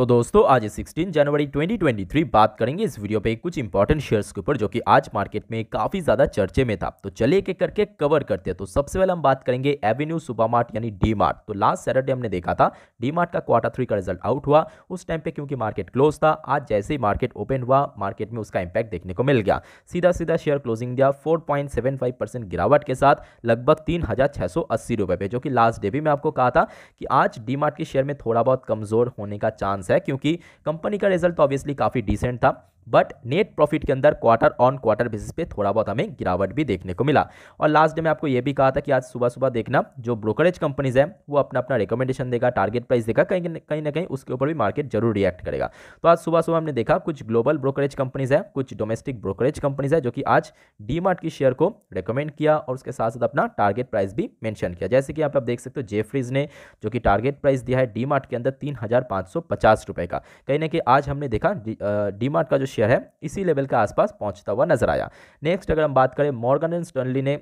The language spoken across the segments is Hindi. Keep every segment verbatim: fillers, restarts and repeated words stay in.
तो दोस्तों आज सोलह जनवरी दो हज़ार तेईस बात करेंगे इस वीडियो पे कुछ इंपॉर्टेंट शेयर्स के ऊपर जो कि आज मार्केट में काफी ज्यादा चर्चे में था। तो चलिए एक एक करके कवर करते हैं। तो सबसे पहले हम बात करेंगे एवेन्यू सुपरमार्ट यानी डी मार्ट। तो लास्ट सैटरडे हमने देखा था डी मार्ट का क्वार्टर थ्री का रिजल्ट आउट हुआ, उस टाइम पे क्योंकि मार्केट क्लोज था, आज जैसे ही मार्केट ओपन हुआ मार्केट में उसका इंपैक्ट देखने को मिल गया। सीधा सीधा शेयर क्लोजिंग दिया four point seven five percent गिरावट के साथ लगभग तीन हजार छह सौ अस्सी रुपए पे, जो कि लास्ट डे भी मैं आपको कहा था कि आज डी मार्ट के शेयर में थोड़ा बहुत कमजोर होने का चांस है क्योंकि कंपनी का रिजल्ट तो ऑब्वियसली काफी डिसेंट था, बट नेट प्रॉफिट के अंदर क्वार्टर ऑन क्वार्टर बेसिस पे थोड़ा बहुत हमें गिरावट भी देखने को मिला। और लास्ट डे में आपको यह भी कहा था कि आज सुबह सुबह देखना जो ब्रोकरेज कंपनीज हैं वो अपना अपना रिकमेंडेशन देगा, टारगेट प्राइस देगा, कहीं न, कहीं ना कहीं उसके ऊपर भी मार्केट जरूर रिएक्ट करेगा। तो आज सुबह सुबह हमने देखा कुछ ग्लोबल ब्रोकरेज कंपनीज है, कुछ डोमेस्टिक ब्रोकरेज कंपनीज है जो कि आज डीमार्ट की शेयर को रिकमेंड किया और उसके साथ साथ अपना टारगेट प्राइस भी मैंशन किया। जैसे कि आप देख सकते हो जेफरीज ने जो कि टारगेट प्राइस दिया है डीमार्ट के अंदर तीन हजार पाँच सौ पचास रुपये का, कहीं ना कहीं आज हमने देखा डीमार्ट का जो शेयर है इसी लेवल के आसपास पहुंचता हुआ नजर आया। नेक्स्ट अगर हम बात करें मॉर्गन स्टैनली ने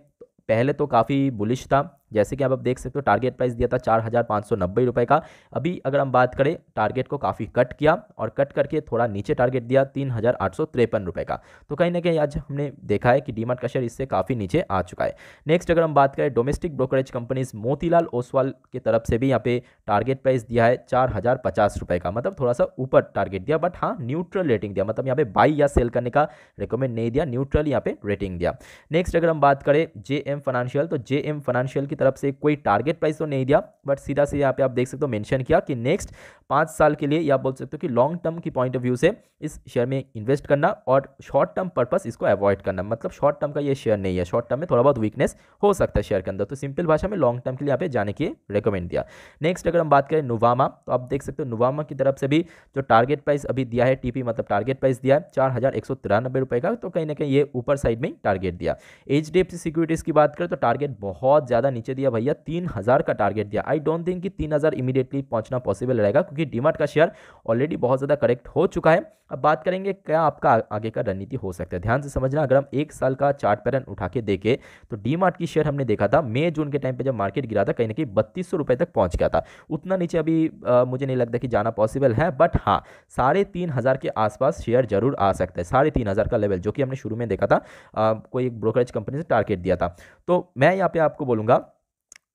पहले तो काफ़ी बुलिश था, जैसे कि आप अब देख सकते हो टारगेट प्राइस दिया था चार हज़ार पाँच सौ नब्बे रुपये का, अभी अगर हम बात करें टारगेट को काफ़ी कट किया और कट करके थोड़ा नीचे टारगेट दिया तीन हज़ार आठ सौ तिरपन रुपये का। तो कहीं ना कहीं आज हमने देखा है कि डीमार्ट का शेयर इससे काफ़ी नीचे आ चुका है। नेक्स्ट अगर हम बात करें domestic brokerage companies Motilal Oswal की तरफ से भी यहाँ पे टारगेट प्राइस दिया है चार हज़ार पचास रुपये का, मतलब थोड़ा सा ऊपर टारगेट दिया, बट हाँ न्यूट्रल रेटिंग दिया, मतलब यहाँ पे बाई या सेल करने का रिकमेंड नहीं दिया, न्यूट्रल यहाँ पे रेटिंग दिया। नेक्स्ट अगर हम बात करें जे एम फाइनेंशियल, तो जे एम फाइनेंशियल की तरफ से कोई टारगेट प्राइस तो नहीं दिया, बट सीधा सीधा यहाँ पे आप देख सकते हो मेंशन किया कि नेक्स्ट पाँच साल के लिए या बोल सकते हो कि लॉन्ग टर्म की पॉइंट ऑफ व्यू से इस शेयर में इन्वेस्ट करना और शॉर्ट टर्म पर्पस इसको अवॉइड करना, मतलब शॉर्ट टर्म का ये शेयर नहीं है, शॉर्ट टर्म में थोड़ा बहुत वीकनेस हो सकता है शेयर के अंदर, तो सिंपल भाषा में लॉन्ग टर्म के लिए यहाँ पे जाने की रिकमेंड दिया। नेक्स्ट अगर हम बात करें नुवामा, तो आप देख सकते हो नुवामा की तरफ से भी जो टारगेट प्राइस अभी दिया है टीपी मतलब टारगेट प्राइस दिया है चार हज़ार एक सौ तिरानबे रुपये का, तो कहीं ना कहीं ये ऊपर साइड में टारगेट दिया। H D F C securities की बात करें तो टारगेट बहुत ज़्यादा नीचे दिया भैया, तीन हज़ार का टारगेट दिया। आई डोंट थिंक कि तीन हज़ार इमीडिएटली पहुंचना पॉसिबल रहेगा क्योंकि डीमार्ट का शेयर ऑलरेडी बहुत ज़्यादा करेक्ट हो चुका है। अब बात करेंगे क्या आपका आगे का रणनीति हो सकता है, ध्यान से समझना। अगर हम एक साल का चार्ट पैटर्न उठा के देखें तो डीमार्ट की शेयर हमने देखा था मई जून के टाइम पे जब मार्केट गिरा था कहीं ना कहीं बत्तीस सौ रुपये तक पहुंच गया था, उतना नीचे अभी आ, मुझे नहीं लगता कि जाना पॉसिबल है, बट हाँ साढ़े तीन हज़ार के आसपास शेयर जरूर आ सकता है। साढ़े तीन हज़ार का लेवल जो कि हमने शुरू में देखा था आ, कोई एक ब्रोकरेज कंपनी से टारगेट दिया था। तो मैं यहाँ पर आपको बोलूँगा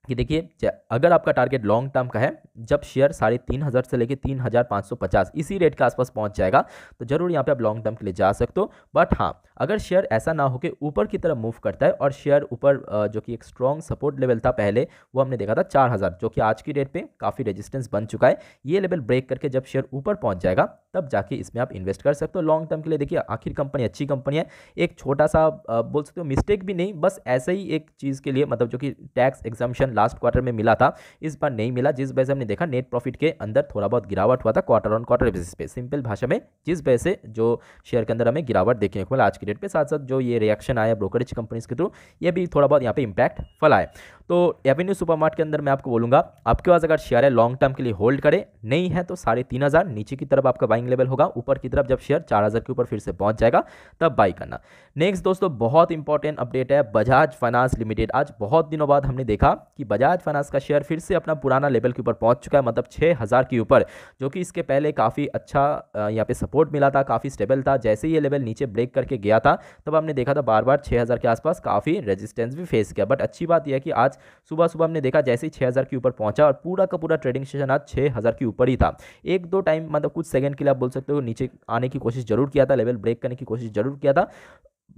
कि देखिए अगर आपका टारगेट लॉन्ग टर्म का है, जब शेयर साढ़े तीन हज़ार से लेके तीन हज़ार पाँच सौ पचास इसी रेट के आसपास पहुंच जाएगा तो ज़रूर यहाँ पे आप लॉन्ग टर्म के लिए जा सकते हो। बट हाँ अगर शेयर ऐसा ना हो कि ऊपर की तरफ मूव करता है और शेयर ऊपर जो कि एक स्ट्रॉन्ग सपोर्ट लेवल था पहले वो हमने देखा था चार हज़ार जो कि आज की डेट पर काफ़ी रेजिस्टेंस बन चुका है, ये लेवल ब्रेक करके जब शेयर ऊपर पहुँच जाएगा तब जाके इसमें आप इन्वेस्ट कर सकते हो लॉन्ग टर्म के लिए। देखिए आखिर कंपनी अच्छी कंपनी है, एक छोटा सा बोल सकते हो मिस्टेक भी नहीं, बस ऐसे ही एक चीज़ के लिए मतलब जो कि टैक्स एग्जाम्शन लास्ट क्वार्टर में मिला था इस बार नहीं मिला, जिस वजह से हमने देखा नेट प्रॉफिट के अंदर थोड़ा बहुत गिरावट हुआ था क्वार्टर ऑन क्वार्टर बेसिस पे, सिंपल भाषा में जिस वजह से जो शेयर के अंदर हमें गिरावट देखने को मिला आज की डेट पे। साथ साथ जो ये रिएक्शन आया ब्रोकरेज कंपनीज के थ्रू ये भी थोड़ा बहुत यहाँ पे इंपैक्ट फैला है। तो एवेन्यू सुपरमार्ट के अंदर मैं आपको बोलूँगा आपके पास अगर शेयर है लॉन्ग टर्म के लिए होल्ड करे, नहीं है तो साढ़े तीन हज़ार नीचे की तरफ आपका बाइंग लेवल होगा, ऊपर की तरफ जब शेयर चार हज़ार के ऊपर फिर से पहुंच जाएगा तब बाई करना। नेक्स्ट दोस्तों बहुत इंपॉर्टेंट अपडेट है बजाज फाइनेंस लिमिटेड। आज बहुत दिनों बाद हमने देखा कि बजाज फाइनेंस का शेयर फिर से अपना पुराना लेवल के ऊपर पहुंच चुका है, मतलब छह हज़ार के ऊपर, जो कि इसके पहले काफ़ी अच्छा यहाँ पे सपोर्ट मिला था, काफ़ी स्टेबल था। जैसे ये लेवल नीचे ब्रेक करके गया था तब हमने देखा था बार बार छह हज़ार के आसपास काफ़ी रेजिस्टेंस भी फेस किया, बट अच्छी बात यह है कि आज सुबह सुबह हमने देखा जैसे ही छह हज़ार के ऊपर पहुँचा और पूरा का पूरा ट्रेडिंग सेशन आज छह हज़ार के ऊपर ही था। एक दो टाइम मतलब कुछ सेकेंड के लिए आप बोल सकते हो नीचे आने की कोशिश जरूर किया था, लेवल ब्रेक करने की कोशिश जरूर किया था,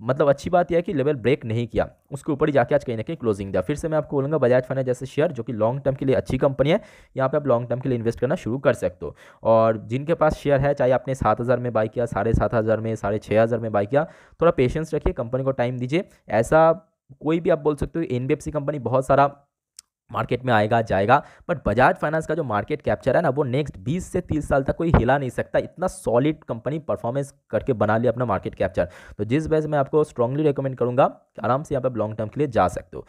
मतलब अच्छी बात यह है कि लेवल ब्रेक नहीं किया, उसके ऊपर ही जाके आज कहीं ना कहीं क्लोजिंग दिया। फिर से मैं आपको बोलूँगा बजाज फाइनेंस जैसे शेयर जो कि लॉन्ग टर्म के लिए अच्छी कंपनी है, यहाँ पे आप लॉन्ग टर्म के लिए इन्वेस्ट करना शुरू कर सकते हो। और जिनके पास शेयर है चाहे आपने सात हज़ार में बाई किया, साढ़े सात हज़ार में, साढ़े छः हज़ार में बाई किया, थोड़ा पेशेंस रखिए, कंपनी को टाइम दीजिए। ऐसा कोई भी आप बोल सकते हो N B F C company बहुत सारा मार्केट में आएगा जाएगा, बट बजाज फाइनेंस का जो मार्केट कैप्चर है ना वो नेक्स्ट बीस से तीस साल तक कोई हिला नहीं सकता, इतना सॉलिड कंपनी परफॉर्मेंस करके बना लिया अपना मार्केट कैप्चर। तो जिस वजह से मैं आपको स्ट्रांगली रेकमेंड करूँगा आराम से यहाँ पर लॉन्ग टर्म के लिए जा सकते हो।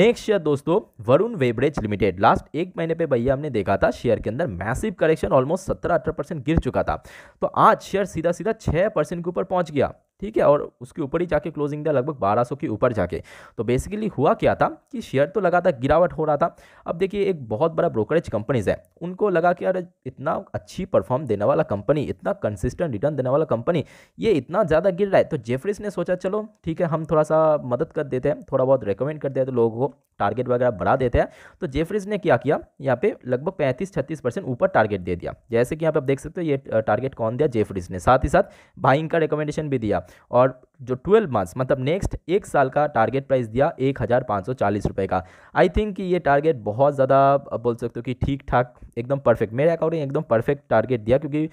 नेक्स्ट शेयर दोस्तों वरुण बेवरेज लिमिटेड। लास्ट एक महीने पे भैया हमने देखा था शेयर के अंदर मैसिव करेक्शन, ऑलमोस्ट सत्रह अठारह परसेंट गिर चुका था, तो आज शेयर सीधा सीधा छः परसेंट के ऊपर पहुँच गया, ठीक है, और उसके ऊपर ही जाके क्लोजिंग दिया लगभग बारह सौ के ऊपर जाके। तो बेसिकली हुआ क्या था कि शेयर तो लगा था गिरावट हो रहा था। अब देखिए एक बहुत बड़ा ब्रोकरेज कंपनीज है, उनको लगा कि यार इतना अच्छी परफॉर्म देने वाला कंपनी, इतना कंसिस्टेंट रिटर्न देने वाला कंपनी, ये इतना ज़्यादा गिर रहा है। तो जेफरीज ने सोचा चलो ठीक है हम थोड़ा सा मदद कर देते हैं, थोड़ा बहुत रिकमेंड कर देते हैं लोगों को, टारगेट वगैरह बढ़ा देते हैं। तो जेफरीज ने क्या किया, यहाँ पे लगभग पैंतीस छत्तीस परसेंट ऊपर टारगेट दे दिया। जैसे कि यहाँ पे आप देख सकते हो ये टारगेट कौन दिया, जेफरीज ने, साथ ही साथ बाइंग का रिकमेंडेशन भी दिया। और जो ट्वेल्व मंथ्स मतलब नेक्स्ट एक साल का टारगेट प्राइस दिया एक हज़ार पाँच सौ चालीस रुपये का। आई थिंक कि ये टारगेट बहुत ज़्यादा बोल सकते हो कि ठीक ठाक एकदम परफेक्ट, मेरे अकॉर्डिंग एकदम परफेक्ट टारगेट दिया, क्योंकि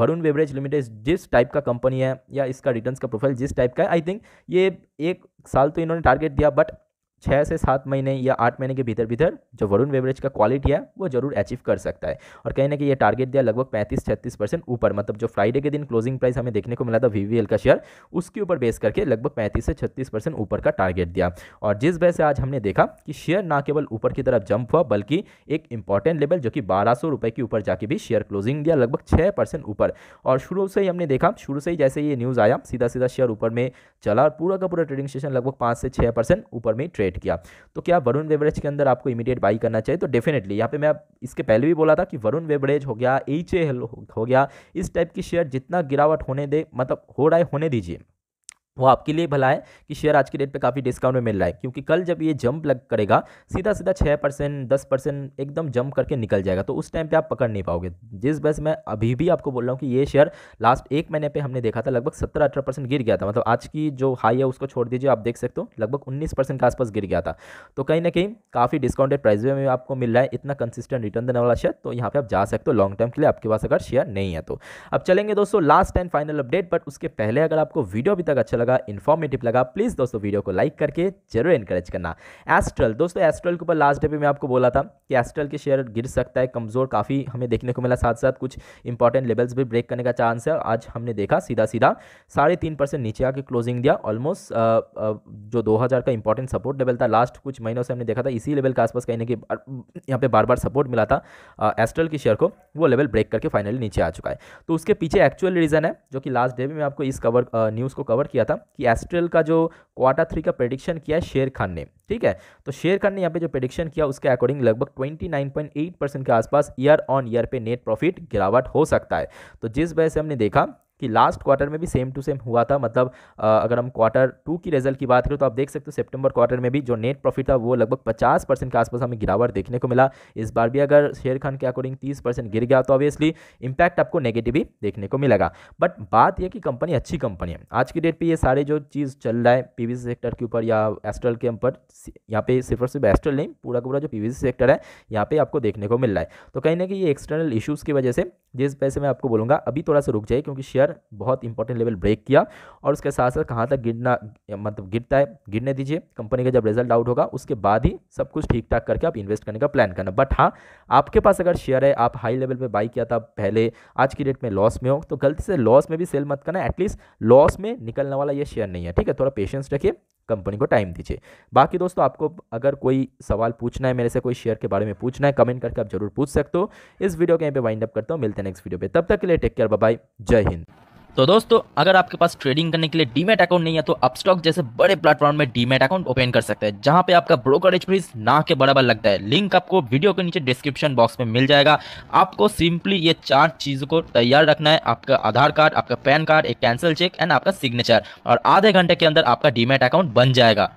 वरुण बेवरेज लिमिटेड जिस टाइप का कंपनी है या इसका रिटर्न्स का प्रोफाइल जिस टाइप का है, आई थिंक ये एक साल तो इन्होंने टारगेट दिया बट छः से सात महीने या आठ महीने के भीतर भीतर जो वरुण बेवरेज का क्वालिटी है वो जरूर अचीव कर सकता है। और कहीं ना कहीं ये टारगेट दिया लगभग पैंतीस छत्तीस परसेंट ऊपर, मतलब जो फ्राइडे के दिन क्लोजिंग प्राइस हमें देखने को मिला था वीवीएल का शेयर, उसके ऊपर बेस करके लगभग पैंतीस से छत्तीस परसेंट ऊपर का टारगेट दिया। और जिस वजह से आज हमने देखा कि शेयर ना केवल ऊपर की तरफ जंप हुआ बल्कि एक इंपॉर्टेंट लेवल जो कि बारह सौ रुपये के ऊपर जाके भी शेयर क्लोजिंग दिया लगभग छः परसेंट ऊपर। और शुरू से ही हमने देखा, शुरू से ही जैसे ये न्यूज़ आया सीधा सीधा शेयर ऊपर में चला और पूरा का पूरा ट्रेडिंग सेशन लगभग पाँच से छः परसेंट ऊपर में ट्रेड किया। तो क्या वरुण बेवरेज के अंदर आपको इमीडिएट बाई करना चाहिए? तो डेफिनेटली यहाँ पे मैं इसके पहले भी बोला था कि वरुण बेवरेज हो गया, एचएएल हो गया, इस टाइप की शेयर जितना गिरावट होने दे मतलब हो रहा है होने दीजिए, वो आपके लिए भला है कि शेयर आज के डेट पे काफ़ी डिस्काउंट में मिल रहा है, क्योंकि कल जब ये जंप लग करेगा सीधा सीधा छः परसेंट दस परसेंट एकदम जंप करके निकल जाएगा, तो उस टाइम पे आप पकड़ नहीं पाओगे। जिस वजह से मैं अभी भी आपको बोल रहा हूँ कि ये शेयर लास्ट एक महीने पे हमने देखा था लगभग सत्रह अठारह परसेंट गिर गया था, मतलब आज की जो हाई है उसको छोड़ दीजिए, आप देख सकते हो लगभग उन्नीस परसेंट के आसपास गिर गया था। तो कहीं ना कहीं काफ़ी डिस्काउंटेड प्राइस में आपको मिल रहा है इतना कंसिस्टेंट रिटर्न देने वाला शेयर, तो यहाँ पर आप जा सकते हो लॉन्ग टर्म के लिए आपके पास अगर शेयर नहीं है तो। अब चलेंगे दोस्तों last and final update, but उसके पहले अगर आपको वीडियो अभी तक अच्छा लगा, इन्फॉर्मेटिव लगा, प्लीज दोस्तों वीडियो को लाइक करके जरूर एनकरेज करना। एस्ट्रल दोस्तों, एस्ट्रल के ऊपर लास्ट डे पे मैं आपको बोला था कि एस्ट्रल के शेयर गिर सकता है, कमजोर काफी हमें देखने को मिला, साथ साथ कुछ इंपॉर्टेंट लेवल्स भी ब्रेक करने का चांस है। आज हमने देखा सीधा सीधा साढ़े तीन परसेंट नीचे आके क्लोजिंग दिया, ऑलमोस्ट जो दो हज़ार का इंपॉर्टेंट सपोर्ट लेवल था लास्ट कुछ महीनों से हमने देखा था इसी लेवल के आसपास कहीं ना कहीं यहाँ पे बार बार सपोर्ट मिला था एस्ट्रल के शेयर को, वो लेवल ब्रेक करके फाइनली नीचे आ चुका है। तो उसके पीछे एक्चुअल रीजन है जो कि लास्ट डे भी मैं आपको इस कवर न्यूज़ को कवर किया था कि एस्ट्रल का जो क्वार्टर थ्री का प्रेडिक्शन किया है शेरखान ने, ठीक है, तो शेरखान ने यहाँ पे जो प्रेडिक्शन किया उसके अकॉर्डिंग लगभग उनतीस पॉइंट आठ परसेंट के आसपास ईयर ऑन ईयर पे नेट प्रॉफिट गिरावट हो सकता है। तो जिस वजह से हमने देखा कि लास्ट क्वार्टर में भी सेम टू सेम हुआ था, मतलब आ, अगर हम क्वार्टर टू की रिजल्ट की बात करें तो आप देख सकते हो सितंबर क्वार्टर में भी जो नेट प्रॉफिट था वो लगभग पचास परसेंट के आसपास हमें गिरावट देखने को मिला। इस बार भी अगर शेरखान के अकॉर्डिंग तीस परसेंट गिर गया तो ऑब्वियसली इंपैक्ट आपको नेगेटिव ही देखने को मिलेगा। बट बात यह कि कंपनी अच्छी कंपनी है, आज की डेट पर ये सारे जो चीज़ चल रहा है पीवीसी सेक्टर के ऊपर या एस्ट्रल के ऊपर, यहाँ पे सिर्फ और सिर्फ एस्ट्रल नहीं पूरा का पूरा जो पीवीसी सेक्टर है यहाँ पे आपको देखने को मिल रहा है। तो कहीं ना कहीं ये एक्सटर्नल इशूज़ की वजह से, जिस वजह से मैं आपको बोलूँगा अभी थोड़ा सा रुक जाए, क्योंकि शेयर बहुत इंपॉर्टेंट लेवल ब्रेक किया और उसके साथ साथ कहां तक गिरना मतलब गिरता है गिरने दीजिए, कंपनी का जब रिजल्ट आउट होगा उसके बाद ही सब कुछ ठीक ठाक करके आप इन्वेस्ट करने का प्लान करना। बट हाँ, आपके पास अगर शेयर है, आप हाई लेवल पे बाई किया था पहले, आज की डेट में लॉस में हो, तो गलती से लॉस में भी सेल मत करना, एटलीस्ट लॉस में निकलने वाला यह शेयर नहीं है, ठीक है, थोड़ा पेशेंस रखिए, कंपनी को टाइम दीजिए। बाकी दोस्तों आपको अगर कोई सवाल पूछना है, मेरे से कोई शेयर के बारे में पूछना है, कमेंट करके आप जरूर पूछ सकते हो। इस वीडियो के यहाँ पे वाइंड अप करता हूँ, मिलते हैं नेक्स्ट वीडियो पे, तब तक के लिए टेक केयर, बाय बाय, जय हिंद। तो दोस्तों अगर आपके पास ट्रेडिंग करने के लिए डीमैट अकाउंट नहीं है तो अपस्टॉक जैसे बड़े प्लेटफॉर्म में डीमैट अकाउंट ओपन कर सकते हैं, जहां पे आपका ब्रोकरेज फीस ना के बराबर लगता है। लिंक आपको वीडियो के नीचे डिस्क्रिप्शन बॉक्स में मिल जाएगा। आपको सिंपली ये चार चीज़ों को तैयार रखना है, आपका आधार कार्ड, आपका पैन कार्ड, एक कैंसिल चेक एंड आपका सिग्नेचर, और आधे घंटे के अंदर आपका डीमैट अकाउंट बन जाएगा।